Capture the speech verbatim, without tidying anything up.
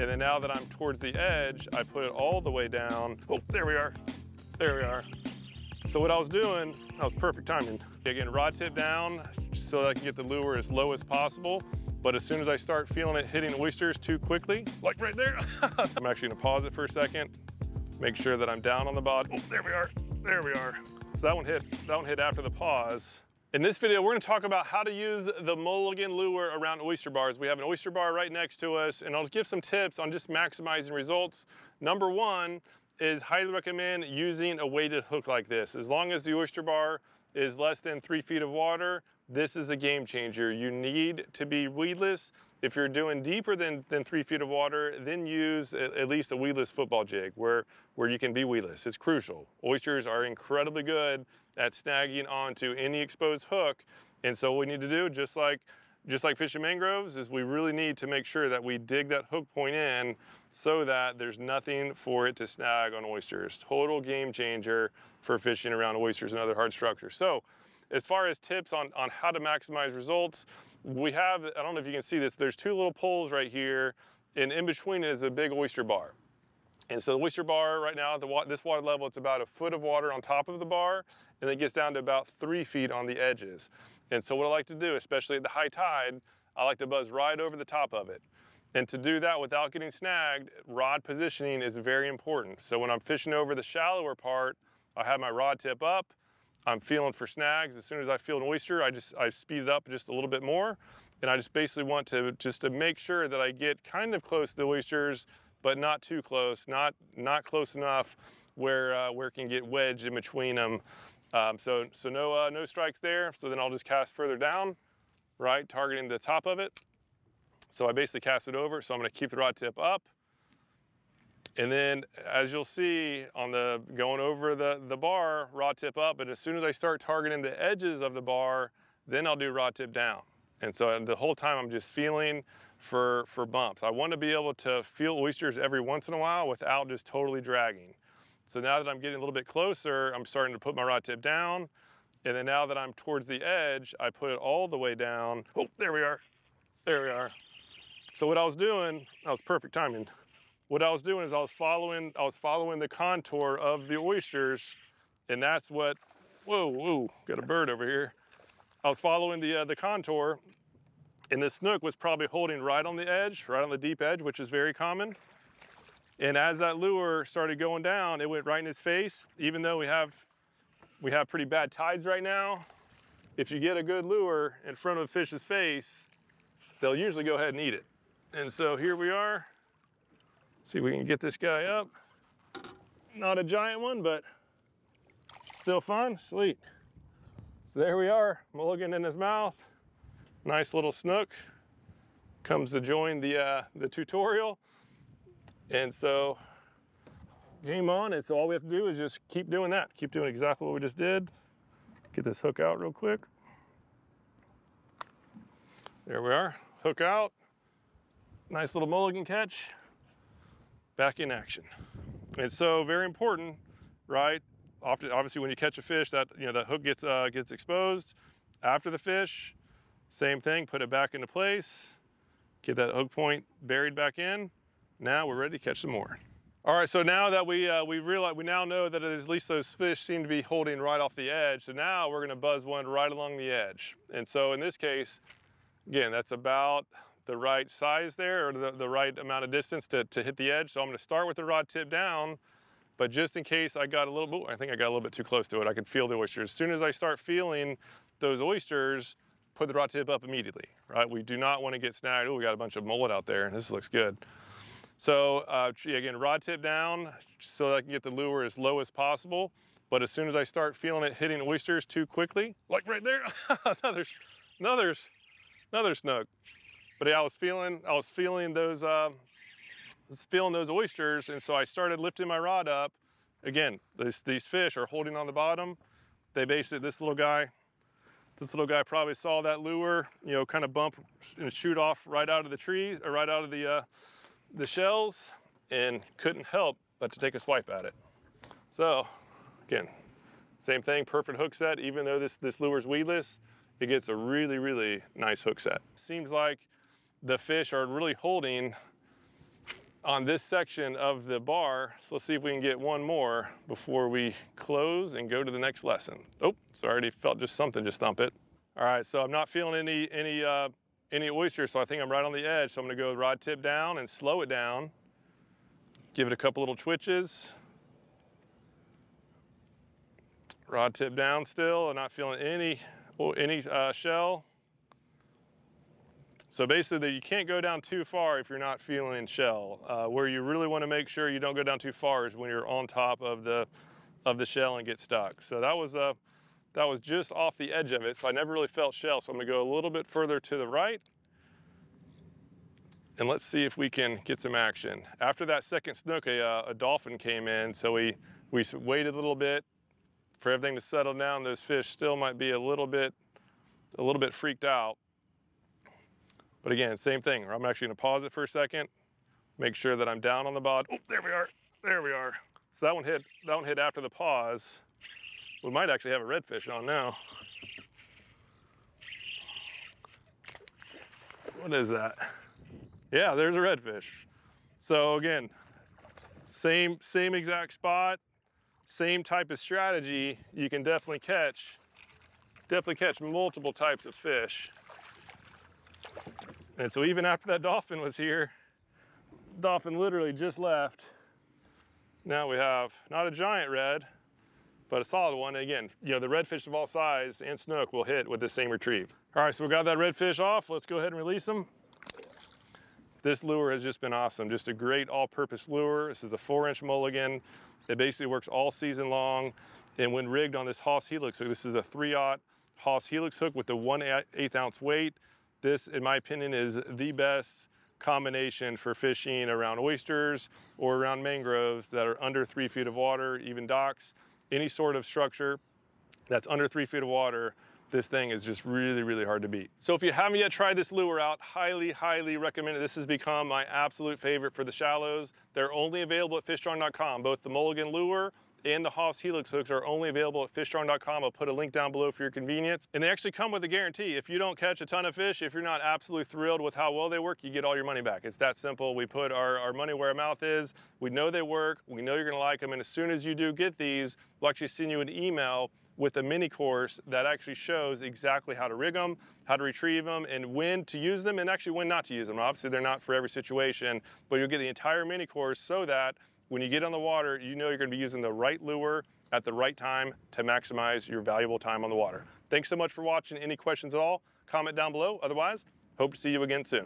And then now that I'm towards the edge, I put it all the way down. Oh, there we are. There we are. So what I was doing, that was perfect timing. Again, rod tip down so that I can get the lure as low as possible. But as soon as I start feeling it hitting oysters too quickly, like right there, I'm actually gonna pause it for a second, make sure that I'm down on the bod. Oh, there we are. There we are. So that one hit, that one hit after the pause. In this video, we're gonna talk about how to use the Mulligan lure around oyster bars. We have an oyster bar right next to us, and I'll give some tips on just maximizing results. Number one is highly recommend using a weighted hook like this. As long as the oyster bar is less than three feet of water, this is a game changer. You need to be weedless. If you're doing deeper than, than three feet of water, then use at least a weedless football jig where, where you can be weedless. It's crucial. Oysters are incredibly good at snagging onto any exposed hook. And so what we need to do, just like, just like fishing mangroves, is we really need to make sure that we dig that hook point in so that there's nothing for it to snag on oysters. Total game changer for fishing around oysters and other hard structures. So as far as tips on, on how to maximize results, we have, I don't know if you can see this, there's two little poles right here, and in between it is a big oyster bar. And so the oyster bar right now, at the wa- this water level, it's about a foot of water on top of the bar, and it gets down to about three feet on the edges. And so what I like to do, especially at the high tide, I like to buzz right over the top of it. And to do that without getting snagged, rod positioning is very important. So when I'm fishing over the shallower part, I have my rod tip up, I'm feeling for snags. As soon as I feel an oyster, I just I speed it up just a little bit more. And I just basically want to just to make sure that I get kind of close to the oysters, but not too close, not not close enough where uh, where it can get wedged in between them. Um, so so no uh, no strikes there. So then I'll just cast further down, right, targeting the top of it. So I basically cast it over. So I'm going to keep the rod tip up. And then, as you'll see, on the going over the, the bar, rod tip up, and as soon as I start targeting the edges of the bar, then I'll do rod tip down. And so the whole time I'm just feeling for, for bumps. I want to be able to feel oysters every once in a while without just totally dragging. So now that I'm getting a little bit closer, I'm starting to put my rod tip down. And then now that I'm towards the edge, I put it all the way down. Oh, there we are. There we are. So what I was doing, that was perfect timing. What I was doing is I was following, I was following the contour of the oysters, and that's what, whoa, whoa, got a bird over here. I was following the, uh, the contour, and the snook was probably holding right on the edge, right on the deep edge, which is very common. And as that lure started going down, it went right in his face. Even though we have, we have pretty bad tides right now, if you get a good lure in front of a fish's face, they'll usually go ahead and eat it. And so here we are. See if we can get this guy up. Not a giant one, but still fun, sweet. So there we are, Mulligan in his mouth. Nice little snook. Comes to join the, uh, the tutorial. And so, game on, and so all we have to do is just keep doing that. Keep doing exactly what we just did. Get this hook out real quick. There we are, hook out. Nice little Mulligan catch. Back in action. And so very important, right? Often, obviously when you catch a fish, that you know that hook gets uh, gets exposed. After the fish, same thing, put it back into place, get that hook point buried back in. Now we're ready to catch some more. All right, so now that we uh, we realize, we now know that at least those fish seem to be holding right off the edge. So now we're gonna buzz one right along the edge. And so in this case, again, that's about the right size there, or the, the right amount of distance to, to hit the edge. So I'm gonna start with the rod tip down, but just in case I got a little bit, I think I got a little bit too close to it. I could feel the oysters. As soon as I start feeling those oysters, put the rod tip up immediately, right? We do not wanna get snagged. Oh, we got a bunch of mullet out there. This looks good. So uh, again, rod tip down so that I can get the lure as low as possible. But as soon as I start feeling it hitting oysters too quickly, like right there, another, another, another snook. But yeah, I was feeling, I was feeling those, uh, feeling those oysters, and so I started lifting my rod up. Again, these, these fish are holding on the bottom. They basically, this little guy, this little guy probably saw that lure, you know, kind of bump and shoot off right out of the trees, or right out of the uh, the shells, and couldn't help but to take a swipe at it. So, again, same thing, perfect hook set. Even though this this lure's weedless, it gets a really, really nice hook set. Seems like the fish are really holding on this section of the bar. So let's see if we can get one more before we close and go to the next lesson. Oh, so I already felt just something, just thump it. All right, so I'm not feeling any, any, uh, any oyster, so I think I'm right on the edge. So I'm gonna go rod tip down and slow it down. Give it a couple little twitches. Rod tip down still, I'm not feeling any, any uh, shell. So basically you can't go down too far if you're not feeling shell. Uh, where you really wanna make sure you don't go down too far is when you're on top of the, of the shell and get stuck. So that was, uh, that was just off the edge of it, so I never really felt shell. So I'm gonna go a little bit further to the right and let's see if we can get some action. After that second snook, a, uh, a dolphin came in, so we, we waited a little bit for everything to settle down. Those fish still might be a little bit, a little bit freaked out. But again, same thing. I'm actually gonna pause it for a second, make sure that I'm down on the bod. Oh, there we are, there we are. So that one hit, that one hit after the pause. We might actually have a redfish on now. What is that? Yeah, there's a redfish. So again, same, same exact spot, same type of strategy. You can definitely catch, definitely catch multiple types of fish. And so even after that dolphin was here, dolphin literally just left. Now we have not a giant red, but a solid one. And again, you know, the redfish of all size and snook will hit with the same retrieve. All right, so we got that redfish off. Let's go ahead and release them. This lure has just been awesome. Just a great all-purpose lure. This is the four inch Mulligan. It basically works all season long. And when rigged on this Hoss Helix hook, this is a three aught Hoss Helix hook with the one eighth ounce weight. This, in my opinion, is the best combination for fishing around oysters or around mangroves that are under three feet of water, even docks, any sort of structure that's under three feet of water. This thing is just really, really hard to beat. So if you haven't yet tried this lure out, highly, highly recommend it. This has become my absolute favorite for the shallows. They're only available at fish strong dot com. Both the Mulligan lure and the Hoss Helix hooks are only available at fish strong dot com. I'll put a link down below for your convenience. And they actually come with a guarantee. If you don't catch a ton of fish, if you're not absolutely thrilled with how well they work, you get all your money back. It's that simple. We put our, our money where our mouth is. We know they work. We know you're gonna like them. And as soon as you do get these, we'll actually send you an email with a mini course that actually shows exactly how to rig them, how to retrieve them, and when to use them, and actually when not to use them. Obviously, they're not for every situation, but you'll get the entire mini course so that when you get on the water, you know you're gonna be using the right lure at the right time to maximize your valuable time on the water. Thanks so much for watching. Any questions at all, comment down below. Otherwise, hope to see you again soon.